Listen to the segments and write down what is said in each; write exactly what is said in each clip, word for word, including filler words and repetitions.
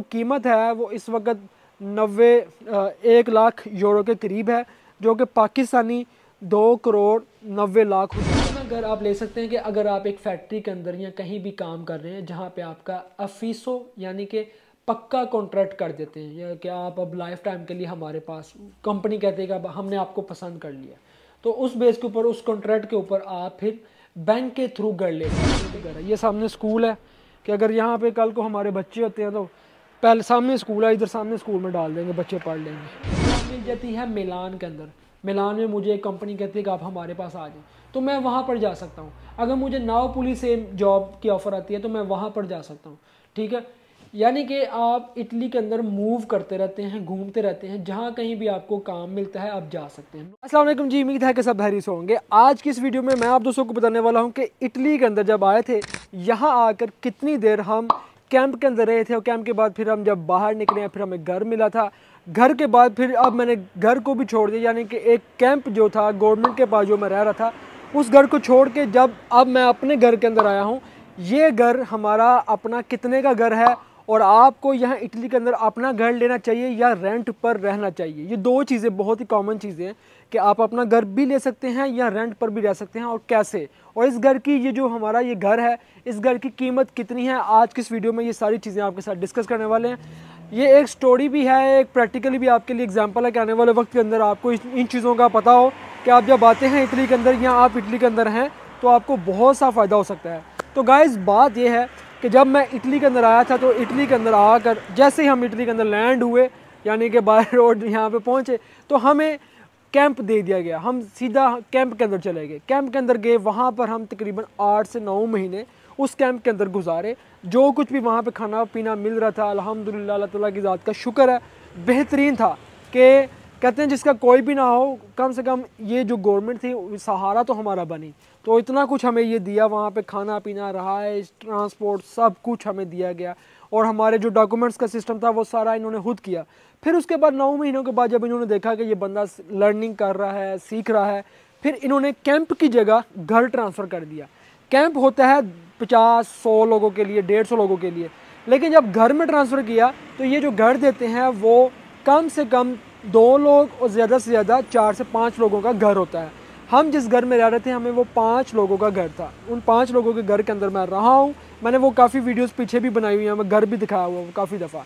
जो कीमत है वो इस वक्त नब्बे एक लाख यूरो के करीब है, जो कि पाकिस्तानी दो करोड़ नब्बे लाख रुपये। घर आप ले सकते हैं कि अगर आप एक फैक्ट्री के अंदर या कहीं भी काम कर रहे हैं जहाँ पे आपका अफीसो यानी कि पक्का कॉन्ट्रैक्ट कर देते हैं या कि आप अब लाइफ टाइम के लिए हमारे पास, कंपनी कहती है कि अब हमने आपको पसंद कर लिया, तो उस बेस के ऊपर, उस कॉन्ट्रैक्ट के ऊपर आप फिर बैंक के थ्रू घर ले सकते हैं। ये सामने स्कूल है कि अगर यहाँ पे कल को हमारे बच्चे होते हैं तो पहले सामने स्कूल है, इधर सामने स्कूल में डाल देंगे, बच्चे पढ़ लेंगे। मिल जाती है मिलान के अंदर, मिलान में मुझे एक कंपनी कहती है कि आप हमारे पास आ जाएं, तो मैं वहाँ पर जा सकता हूँ। अगर मुझे नावपुली से जॉब की ऑफ़र आती है तो मैं वहाँ पर जा सकता हूँ, ठीक है। यानी कि आप इटली के अंदर मूव करते रहते हैं, घूमते रहते हैं, जहाँ कहीं भी आपको काम मिलता है आप जा सकते हैं। अस्सलाम वालेकुम जी, उम्मीद है कि सब खैरियत से होंगे। आज की इस वीडियो में मैं आप दोस्तों को बताने वाला हूँ कि इटली के अंदर जब आए थे, यहाँ आकर कितनी देर हम कैंप के अंदर रहे थे और कैंप के बाद फिर हम जब बाहर निकले, फिर हमें घर मिला था। घर के बाद फिर अब मैंने घर को भी छोड़ दिया, यानी कि एक कैंप जो था गवर्नमेंट के पास जो मैं रह रहा था, उस घर को छोड़ के जब अब मैं अपने घर के अंदर आया हूँ। ये घर हमारा अपना कितने का घर है और आपको यहाँ इटली के अंदर अपना घर लेना चाहिए या रेंट पर रहना चाहिए, ये दो चीज़ें बहुत ही कॉमन चीज़ें हैं कि आप अपना घर भी ले सकते हैं या रेंट पर भी रह सकते हैं, और कैसे, और इस घर की, ये जो हमारा ये घर है, इस घर की कीमत कितनी है। आज की इस वीडियो में ये सारी चीज़ें आपके साथ डिस्कस करने वाले हैं। ये एक स्टोरी भी है, एक प्रैक्टिकली भी आपके लिए एग्जांपल है कि आने वाले वक्त के अंदर आपको इन चीज़ों का पता हो कि आप जब आते हैं इटली के अंदर या आप इटली के अंदर हैं तो आपको बहुत सा फ़ायदा हो सकता है। तो गाइस बात यह है कि जब मैं इटली के अंदर आया था तो इटली के अंदर आकर जैसे ही हम इटली के अंदर लैंड हुए, यानी कि बाय रोड यहाँ पर पहुँचे, तो हमें कैंप दे दिया गया। हम सीधा कैंप के अंदर चले गए, कैंप के अंदर गए, वहाँ पर हम तकरीबन आठ से नौ महीने उस कैंप के अंदर गुजारे। जो कुछ भी वहाँ पे खाना पीना मिल रहा था, अल्हम्दुलिल्लाह अल्लाह ताला की ज़ात का शुक्र है, बेहतरीन था कि कहते हैं जिसका कोई भी ना हो, कम से कम ये जो गवर्नमेंट थी सहारा तो हमारा बनी, तो इतना कुछ हमें ये दिया। वहाँ पे खाना पीना, रहाइश, ट्रांसपोर्ट, सब कुछ हमें दिया गया, और हमारे जो डॉक्यूमेंट्स का सिस्टम था वो सारा इन्होंने खुद किया। फिर उसके बाद नौ महीनों के बाद जब इन्होंने देखा कि ये बंदा लर्निंग कर रहा है, सीख रहा है, फिर इन्होंने कैंप की जगह घर ट्रांसफ़र कर दिया। कैंप होता है पचास सौ लोगों के लिए, डेढ़ सौ लोगों के लिए, लेकिन जब घर में ट्रांसफ़र किया तो ये जो घर देते हैं वो कम से कम दो लोग और ज़्यादा से ज़्यादा चार से पाँच लोगों का घर होता है। हम जिस घर में रह रहे थे हमें वो पाँच लोगों का घर था। उन पाँच लोगों के घर के अंदर मैं रहा हूँ, मैंने वो काफ़ी वीडियोस पीछे भी बनाई हुई हैं, मैं घर भी दिखाया हुआ हूँ काफ़ी दफ़ा।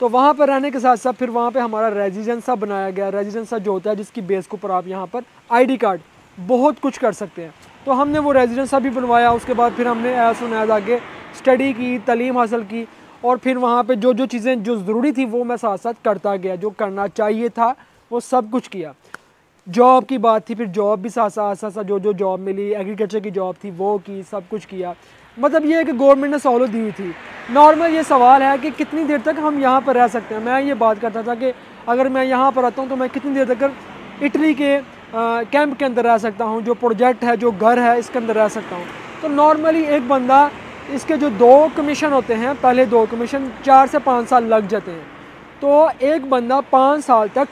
तो वहाँ पर रहने के साथ साथ फिर वहाँ पर हमारा रेजिडेंसा बनाया गया। रेजिडेंसा जो होता है जिसकी बेस के ऊपर आप यहाँ पर आई डी कार्ड बहुत कुछ कर सकते हैं, तो हमने वो रेजिडेंसा भी बनवाया। उसके बाद फिर हमने ऐसा नयाज आगे स्टडी की, तालीम हासिल की, और फिर वहाँ पे जो जो चीज़ें जो ज़रूरी थी वो मैं साथ साथ करता गया, जो करना चाहिए था वो सब कुछ किया। जॉब की बात थी, फिर जॉब भी साथ साथ साथ साथ जो जो जॉब मिली, एग्रीकल्चर की जॉब थी वो की, सब कुछ किया। मतलब ये है कि गवर्नमेंट ने सहूलत दी हुई थी। नॉर्मल ये सवाल है कि कितनी देर तक हम यहाँ पर रह सकते हैं। मैं ये बात करता था कि अगर मैं यहाँ पर आता हूँ तो मैं कितनी देर तक इटली के कैंप के अंदर रह सकता हूँ, जो प्रोजेक्ट है, जो घर है, इसके अंदर रह सकता हूँ। तो नॉर्मली एक बंदा, इसके जो दो कमीशन होते हैं, पहले दो कमीशन चार से पाँच साल लग जाते हैं, तो एक बंदा पाँच साल तक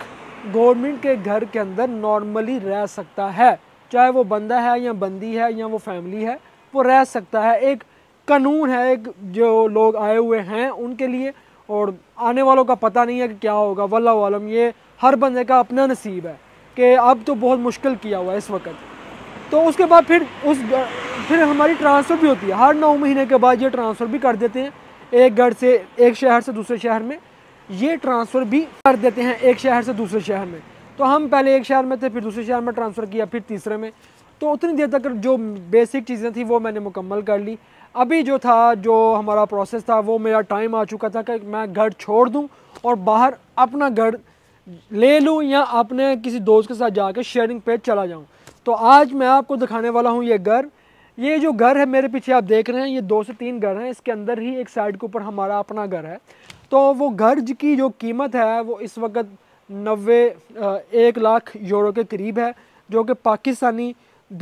गवर्नमेंट के घर के अंदर नॉर्मली रह सकता है, चाहे वो बंदा है या बंदी है या वो फैमिली है, वो रह सकता है। एक कानून है, एक जो लोग आए हुए हैं उनके लिए, और आने वालों का पता नहीं है कि क्या होगा, वल्लाहु आलम। ये हर बंदे का अपना नसीब है कि अब तो बहुत मुश्किल किया हुआ है इस वक्त। तो उसके बाद फिर उस फिर हमारी ट्रांसफ़र भी होती है, हर नौ महीने के बाद ये ट्रांसफ़र भी कर देते हैं, एक घर से, एक शहर से दूसरे शहर में ये ट्रांसफ़र भी कर देते हैं, एक शहर से दूसरे शहर में। तो हम पहले एक शहर में थे, फिर दूसरे शहर में ट्रांसफ़र किया, फिर तीसरे में। तो उतनी देर तक जो बेसिक चीज़ें थी वो मैंने मुकम्मल कर ली। अभी जो था, जो हमारा प्रोसेस था, वो मेरा टाइम आ चुका था कि मैं घर छोड़ दूँ और बाहर अपना घर ले लूँ या अपने किसी दोस्त के साथ जाकर शेयरिंग पे चला जाऊँ। तो आज मैं आपको दिखाने वाला हूँ ये घर। ये जो घर है मेरे पीछे आप देख रहे हैं, ये दो से तीन घर हैं, इसके अंदर ही एक साइड के ऊपर हमारा अपना घर है। तो वो घर की जो कीमत है वो इस वक्त नब्बे एक लाख यूरो के करीब है, जो कि पाकिस्तानी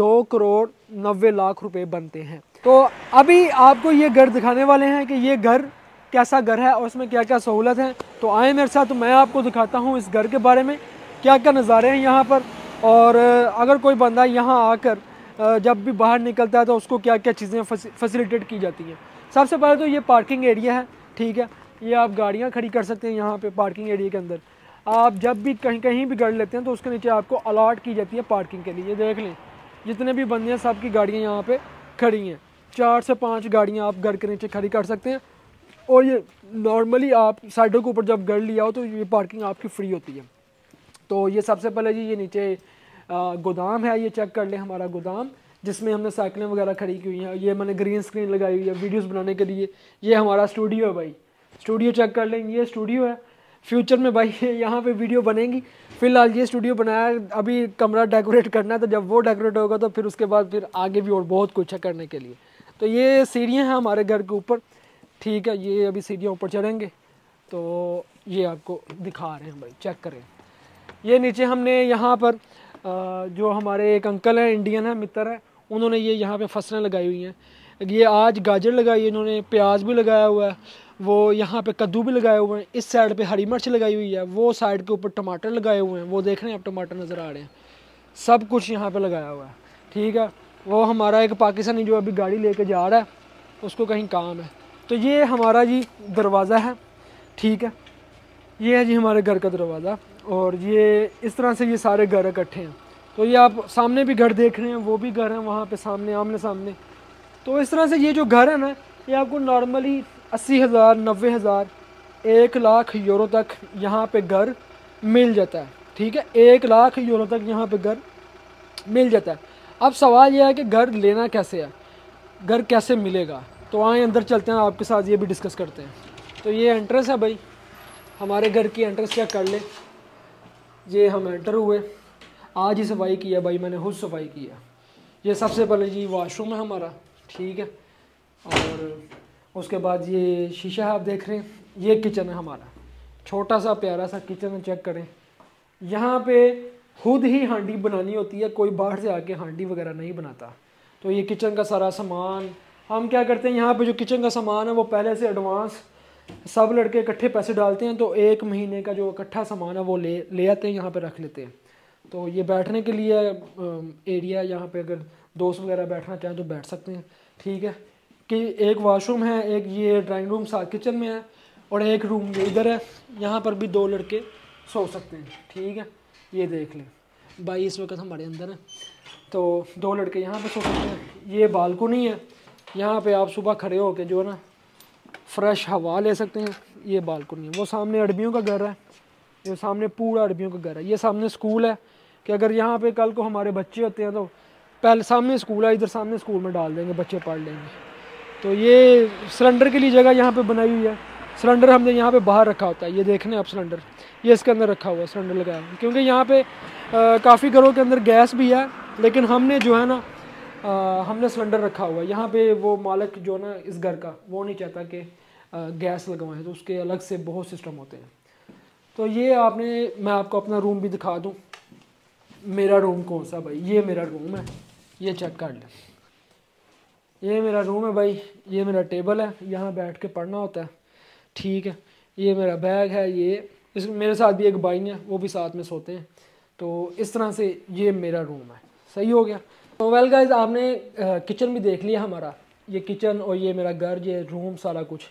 दो करोड़ नब्बे लाख रुपये बनते हैं। तो अभी आपको ये घर दिखाने वाले हैं कि ये घर कैसा घर है और इसमें क्या क्या सहूलत है। तो आए मेरे साथ, तो मैं आपको दिखाता हूँ इस घर के बारे में क्या क्या नज़ारे हैं यहाँ पर, और अगर कोई बंदा यहाँ आकर जब भी बाहर निकलता है तो उसको क्या क्या चीज़ें फैसिलिटेट की जाती हैं। सबसे पहले तो ये पार्किंग एरिया है, ठीक है। ये आप गाड़ियाँ खड़ी कर सकते हैं यहाँ पे पार्किंग एरिया के अंदर। आप जब भी कहीं कहीं भी गाड़ी लेते हैं तो उसके नीचे आपको अलाट की जाती है पार्किंग के लिए। देख लें जितने भी बंदे हैं सब की गाड़ियाँ यहाँ पे खड़ी हैं, चार से पाँच गाड़ियाँ आप घर के नीचे खड़ी कर सकते हैं। और ये नॉर्मली आप साइडों के ऊपर जब गाड़ी लिया हो तो ये पार्किंग आपकी फ्री होती है। तो ये सबसे पहले जी ये नीचे गोदाम है, ये चेक कर लें हमारा गोदाम जिसमें हमने साइकिलें वगैरह खड़ी की हुई हैं। ये मैंने ग्रीन स्क्रीन लगाई हुई है वीडियोस बनाने के लिए। ये हमारा स्टूडियो है भाई, स्टूडियो चेक कर लें, ये स्टूडियो है। फ्यूचर में भाई यहाँ पे वीडियो बनेगी, फ़िलहाल ये स्टूडियो बनाया, अभी कमरा डेकोरेट करना है। तो जब वो डेकोरेट होगा तो फिर उसके बाद फिर आगे भी और बहुत कुछ है करने के लिए। तो ये सीढ़ियाँ हैं हमारे घर के ऊपर, ठीक है। ये अभी सीढ़ियाँ ऊपर चढ़ेंगे तो ये आपको दिखा रहे हैं भाई, चेक करें। ये नीचे हमने यहाँ पर जो हमारे एक अंकल हैं, इंडियन हैं, मित्र हैं, उन्होंने ये यहाँ पे फसलें लगाई हुई हैं। ये आज गाजर लगाई है इन्होंने, प्याज भी लगाया हुआ है, वो यहाँ पे कद्दू भी लगाए हुए हैं, इस साइड पे हरी मिर्च लगाई हुई है, वो साइड के ऊपर टमाटर लगाए हुए हैं, वो देख रहे हैं आप टमाटर नज़र आ रहे हैं। सब कुछ यहाँ पे लगाया हुआ है, ठीक है। वो हमारा एक पाकिस्तानी जो अभी गाड़ी ले कर जा रहा है उसको कहीं काम है। तो ये हमारा जी दरवाज़ा है, ठीक है। ये है जी हमारे घर का दरवाज़ा। और ये इस तरह से ये सारे घर इकट्ठे हैं। तो ये आप सामने भी घर देख रहे हैं, वो भी घर हैं वहाँ पे सामने, आमने सामने। तो इस तरह से ये जो घर है ना, ये आपको नॉर्मली अस्सी हज़ार, नब्बे हज़ार, एक लाख यूरो तक यहाँ पे घर मिल जाता है, ठीक है। एक लाख यूरो तक यहाँ पे घर मिल जाता है। अब सवाल यह है कि घर लेना कैसे है, घर कैसे मिलेगा। तो आए अंदर चलते हैं, आपके साथ ये भी डिस्कस करते हैं। तो ये एंट्रेंस है भाई हमारे घर की, एंट्रेंस चेक कर ले। ये हम एंटर हुए, आज ही सफाई किया भाई मैंने, खुद सफाई किया। ये सबसे पहले जी वाशरूम है हमारा, ठीक है। और उसके बाद ये शीशा आप देख रहे हैं। ये किचन है हमारा, छोटा सा प्यारा सा किचन, चेक करें। यहाँ पे खुद ही हांडी बनानी होती है, कोई बाहर से आके हांडी वगैरह नहीं बनाता। तो ये किचन का सारा सामान हम क्या करते हैं, यहाँ पे जो किचन का सामान है वो पहले से एडवांस सब लड़के इकट्ठे पैसे डालते हैं। तो एक महीने का जो इकट्ठा सामान है वो ले ले आते हैं, यहाँ पे रख लेते हैं। तो ये बैठने के लिए एरिया, यहाँ पे अगर दोस्त वगैरह बैठना चाहें तो बैठ सकते हैं, ठीक है। कि एक वाशरूम है, एक ये ड्राइंग रूम साथ किचन में है, और एक रूम ये इधर है, यहाँ पर भी दो लड़के सो सकते हैं, ठीक है। ये देख लें भाई, इस वक्त हमारे अंदर है तो दो लड़के यहाँ पर सो सकते हैं। ये बालकनी है, यहाँ पर आप सुबह खड़े होकर जो है ना फ्रेश हवा ले सकते हैं। ये बालकनी है। वो सामने अरबियों का घर है, ये सामने पूरा अरबियों का घर है। ये सामने स्कूल है कि अगर यहाँ पे कल को हमारे बच्चे होते हैं तो पहले सामने स्कूल है, इधर सामने स्कूल में डाल देंगे, बच्चे पढ़ लेंगे। तो ये सिलेंडर के लिए जगह यहाँ पे बनाई हुई है। सिलेंडर हमने यहाँ पे बाहर रखा होता है, ये देख रहे हैं आप सिलेंडर, ये इसके अंदर रखा हुआ है, सिलेंडर लगाया हुआ है। क्योंकि यहाँ पर काफ़ी घरों के अंदर गैस भी है, लेकिन हमने जो है ना आ, हमने सिलेंडर रखा हुआ है यहाँ पे। वो मालिक जो ना इस घर का, वो नहीं चाहता कि गैस लगवाएं, तो उसके अलग से बहुत सिस्टम होते हैं। तो ये आपने, मैं आपको अपना रूम भी दिखा दूँ, मेरा रूम कौन सा भाई, ये मेरा रूम है, ये चेक कर लें। ये मेरा रूम है भाई, ये मेरा टेबल है, यहाँ बैठ के पढ़ना होता है, ठीक है। ये मेरा बैग है, ये इस मेरे साथ भी एक भाई है, वो भी साथ में सोते हैं। तो इस तरह से ये मेरा रूम है, सही हो गया। तो वेल गाइज, आपने किचन भी देख लिया हमारा, ये किचन और ये मेरा घर, ये रूम, सारा कुछ।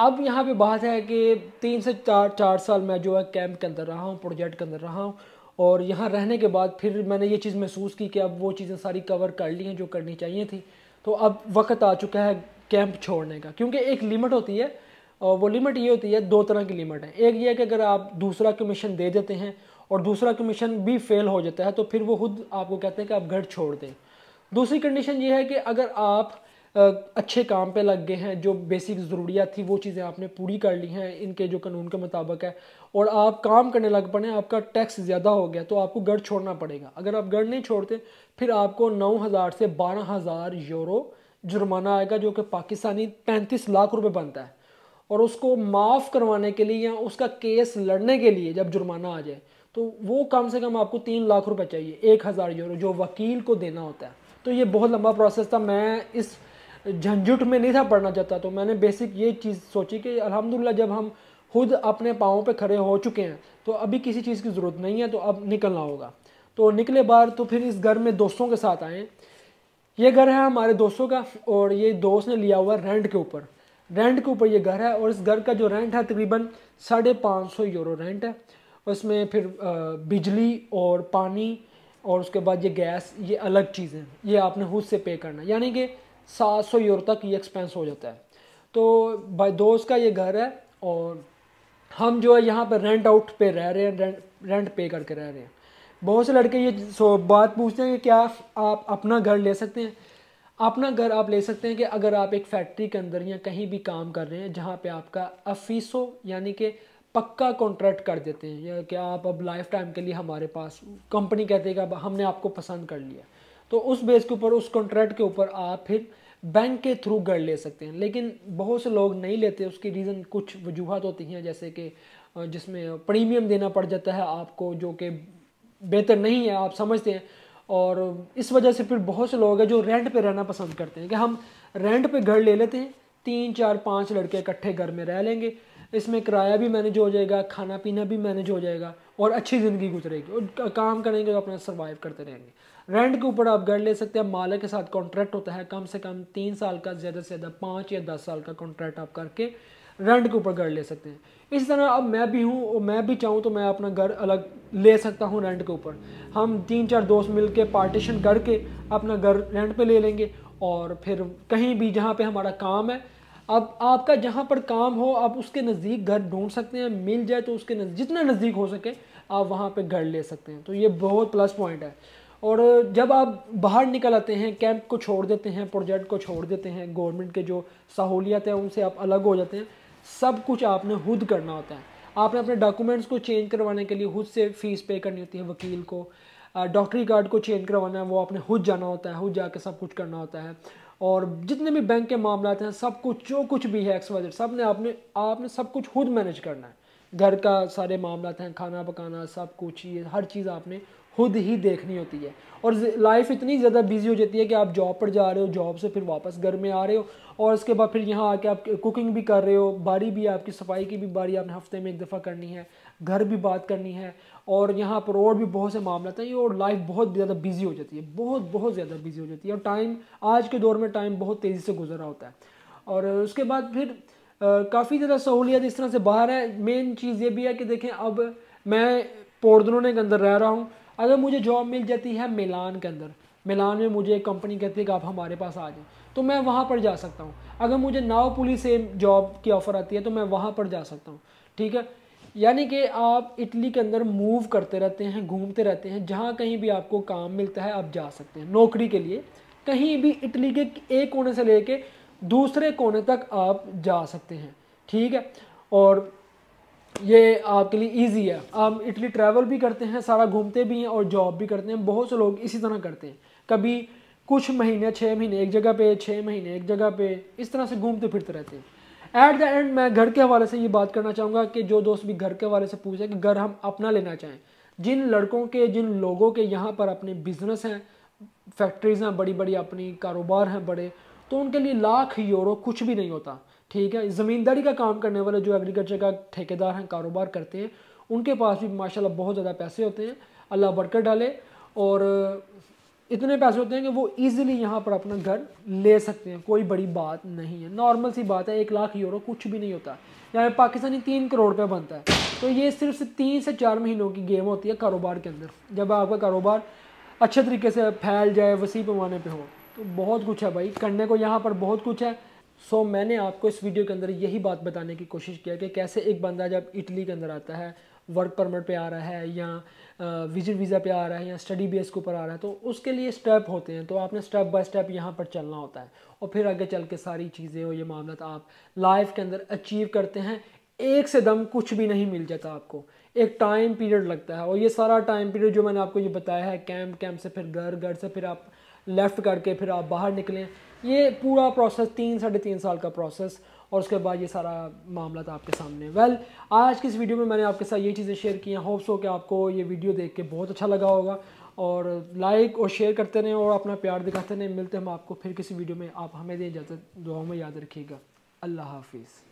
अब यहाँ पे बात है कि तीन से चार चार साल मैं जो है कैंप के अंदर रहा हूँ, प्रोजेक्ट के अंदर रहा हूँ। और यहाँ रहने के बाद फिर मैंने ये चीज़ महसूस की कि अब वो चीज़ें सारी कवर कर ली हैं जो करनी चाहिए थी। तो अब वक्त आ चुका है कैंप छोड़ने का, क्योंकि एक लिमिट होती है। और वो लिमिट ये होती है, दो तरह की लिमिट है। एक ये है कि अगर आप दूसरा कमीशन दे देते हैं और दूसरा कमीशन भी फेल हो जाता है तो फिर वो खुद आपको कहते हैं कि आप घर छोड़ दें। दूसरी कंडीशन ये है कि अगर आप अच्छे काम पे लग गए हैं, जो बेसिक ज़रूरियात थी वो चीज़ें आपने पूरी कर ली हैं इनके जो कानून के मुताबिक है, और आप काम करने लग पड़े, आपका टैक्स ज़्यादा हो गया तो आपको घर छोड़ना पड़ेगा। अगर आप घर नहीं छोड़ते फिर आपको नौ हज़ार से बारह हज़ार यूरो जुर्माना आएगा, जो कि पाकिस्तानी पैंतीस लाख रुपये बनता है। और उसको माफ़ करवाने के लिए या उसका केस लड़ने के लिए जब जुर्माना आ जाए तो वो कम से कम आपको तीन लाख रुपए चाहिए, एक हज़ार यूरो जो वकील को देना होता है। तो ये बहुत लंबा प्रोसेस था, मैं इस झंझट में नहीं था पढ़ना चाहता। तो मैंने बेसिक ये चीज़ सोची कि अल्हम्दुलिल्लाह जब हम खुद अपने पाँव पे खड़े हो चुके हैं तो अभी किसी चीज़ की ज़रूरत नहीं है, तो अब निकलना होगा। तो निकले बाहर, तो फिर इस घर में दोस्तों के साथ आए। ये घर है हमारे दोस्तों का और ये दोस्त ने लिया हुआ रेंट के ऊपर। रेंट के ऊपर ये घर है और इस घर का जो रेंट है तकरीबन साढ़े पाँच सौ यूरो रेंट है। उसमें फिर बिजली और पानी और उसके बाद ये गैस, ये अलग चीज़ें हैं, ये आपने खुद से पे करना, यानी कि सात सौ यूरो तक ये एक्सपेंस हो जाता है। तो भाई दोस्त का ये घर है और हम जो है यहाँ पर रेंट आउट पे रह रहे हैं, रेंट रेंट पे करके रह रहे हैं। बहुत से लड़के ये सो बात पूछते हैं कि क्या आप अपना घर ले सकते हैं। अपना घर आप ले सकते हैं कि अगर आप एक फैक्ट्री के अंदर या कहीं भी काम कर रहे हैं जहाँ पे आपका अफीसो यानी कि पक्का कॉन्ट्रैक्ट कर देते हैं या कि आप अब लाइफ टाइम के लिए हमारे पास, कंपनी कहती है कि अब हमने आपको पसंद कर लिया, तो उस बेस के ऊपर, उस कॉन्ट्रैक्ट के ऊपर आप फिर बैंक के थ्रू घर ले सकते हैं। लेकिन बहुत से लोग नहीं लेते, उसकी रीज़न कुछ वजूहत होती हैं, जैसे कि जिसमें प्रीमियम देना पड़ जाता है आपको, जो कि बेहतर नहीं है, आप समझते हैं। और इस वजह से फिर बहुत से लोग हैं जो रेंट पे रहना पसंद करते हैं कि हम रेंट पे घर ले लेते हैं, तीन चार पाँच लड़के इकट्ठे घर में रह लेंगे, इसमें किराया भी मैनेज हो जाएगा, खाना पीना भी मैनेज हो जाएगा और अच्छी ज़िंदगी गुजरेगी और काम करेंगे तो अपना सर्वाइव करते रहेंगे। रेंट के ऊपर आप घर ले सकते हैं, मालिक के साथ कॉन्ट्रैक्ट होता है कम से कम तीन साल का, ज़्यादा से ज़्यादा पाँच या दस साल का कॉन्ट्रैक्ट आप करके रेंट के ऊपर घर ले सकते हैं। इस तरह अब मैं भी हूँ और मैं भी चाहूँ तो मैं अपना घर अलग ले सकता हूँ रेंट के ऊपर। हम तीन चार दोस्त मिलके पार्टीशन करके अपना घर रेंट पे ले लेंगे और फिर कहीं भी जहाँ पे हमारा काम है, अब आपका जहाँ पर काम हो आप उसके नज़दीक घर ढूंढ सकते हैं, मिल जाए तो उसके नज़दीक, जितना नज़दीक हो सके आप वहाँ पर घर ले सकते हैं। तो ये बहुत प्लस पॉइंट है। और जब आप बाहर निकल आते हैं, कैंप को छोड़ देते हैं, प्रोजेक्ट को छोड़ देते हैं, गवर्नमेंट के जो सहूलियत है उनसे आप अलग हो जाते हैं, सब कुछ आपने खुद करना होता है। आपने अपने डॉक्यूमेंट्स को चेंज करवाने के लिए खुद से फ़ीस पे करनी होती है वकील को, डॉक्टरी कार्ड को चेंज करवाना है वो आपने खुद जाना होता है, खुद जाके सब कुछ करना होता है। और जितने भी बैंक के मामलात हैं, सब कुछ जो कुछ भी है एक्स वाई जेड, सब ने आपने आपने सब कुछ खुद मैनेज करना है। घर का सारे मामलात हैं, खाना पकाना, सब कुछ, ये हर चीज़ आपने खुद ही देखनी होती है। और लाइफ इतनी ज़्यादा बिजी हो जाती है कि आप जॉब पर जा रहे हो, जॉब से फिर वापस घर में आ रहे हो और उसके बाद फिर यहाँ आके आप कुकिंग भी कर रहे हो, बारी भी आपकी, सफाई की भी बारी आपने हफ्ते में एक दफ़ा करनी है, घर भी बात करनी है और यहाँ पर और भी बहुत से मामले हैं। और लाइफ बहुत ज़्यादा बिजी हो जाती है, बहुत बहुत ज़्यादा बिजी हो जाती है। और टाइम, आज के दौर में टाइम बहुत तेज़ी से गुजर रहा होता है। और उसके बाद फिर काफ़ी ज़्यादा सहूलियत इस तरह से बाहर है। मेन चीज़ ये भी है कि देखें, अब मैं पोर्डनोने के अंदर रह रहा हूँ, अगर मुझे जॉब मिल जाती है मिलान के अंदर, मिलान में मुझे एक कंपनी कहती है कि आप हमारे पास आ जाएं, तो मैं वहाँ पर जा सकता हूँ। अगर मुझे नावपुली से जॉब की ऑफ़र आती है तो मैं वहाँ पर जा सकता हूँ, ठीक है। यानी कि आप इटली के अंदर मूव करते रहते हैं, घूमते रहते हैं, जहाँ कहीं भी आपको काम मिलता है आप जा सकते हैं नौकरी के लिए। कहीं भी इटली के एक कोने से ले कर दूसरे कोने तक आप जा सकते हैं, ठीक है। और ये आपके लिए इजी है, आप इटली ट्रैवल भी करते हैं, सारा घूमते भी हैं और जॉब भी करते हैं। बहुत से लोग इसी तरह करते हैं, कभी कुछ महीने, छः महीने एक जगह पे, छः महीने एक जगह पे, इस तरह से घूमते फिरते रहते हैं। एट द एंड मैं घर के हवाले से ये बात करना चाहूँगा कि जो दोस्त भी घर के हवाले से पूछे कि घर हम अपना लेना चाहें, जिन लड़कों के, जिन लोगों के यहाँ पर अपने बिजनेस हैं, फैक्ट्रीज़ हैं, बड़ी बड़ी अपनी कारोबार हैं बड़े, तो उनके लिए लाख यूरो कुछ भी नहीं होता, ठीक है। ज़मींदारी का काम करने वाले जो एग्रीकल्चर का ठेकेदार हैं, कारोबार करते हैं, उनके पास भी माशाल्लाह बहुत ज़्यादा पैसे होते हैं, अल्लाह बरकत डाले, और इतने पैसे होते हैं कि वो ईज़िली यहाँ पर अपना घर ले सकते हैं, कोई बड़ी बात नहीं है, नॉर्मल सी बात है। एक लाख यूरो कुछ भी नहीं होता, यहाँ पाकिस्तानी तीन करोड़ का बनता है। तो ये सिर्फ तीन से चार महीनों की गेम होती है कारोबार के अंदर, जब आपका कारोबार अच्छे तरीके से फैल जाए, वसी पैमाने पर हो। तो बहुत कुछ है भाई करने को, यहाँ पर बहुत कुछ है। सो so, मैंने आपको इस वीडियो के अंदर यही बात बताने की कोशिश किया कि कैसे एक बंदा जब इटली के अंदर आता है, वर्क परमिट पे आ रहा है या विजिट वीज़ा पे आ रहा है या स्टडी बेस के ऊपर आ रहा है, तो उसके लिए स्टेप होते हैं। तो आपने स्टेप बाय स्टेप यहाँ पर चलना होता है और फिर आगे चल के सारी चीज़ें और ये मामला आप लाइफ के अंदर अचीव करते हैं। एक से दम कुछ भी नहीं मिल जाता आपको, एक टाइम पीरियड लगता है। और ये सारा टाइम पीरियड जो मैंने आपको ये बताया है, कैंप, कैंप से फिर घर, घर से फिर आप लेफ़्ट करके फिर आप बाहर निकलें, ये पूरा प्रोसेस तीन साढ़े तीन साल का प्रोसेस, और उसके बाद ये सारा मामला था आपके सामने। वेल well, आज की इस वीडियो में मैंने आपके साथ ये चीज़ें शेयर की हैं। होप्स हो कि आपको ये वीडियो देख के बहुत अच्छा लगा होगा, और लाइक और शेयर करते रहें और अपना प्यार दिखाते रहें। मिलते हैं हम आपको फिर किसी वीडियो में। आप हमें दें इजाज़त, दुआओं में याद रखिएगा। अल्लाह हाफिज़।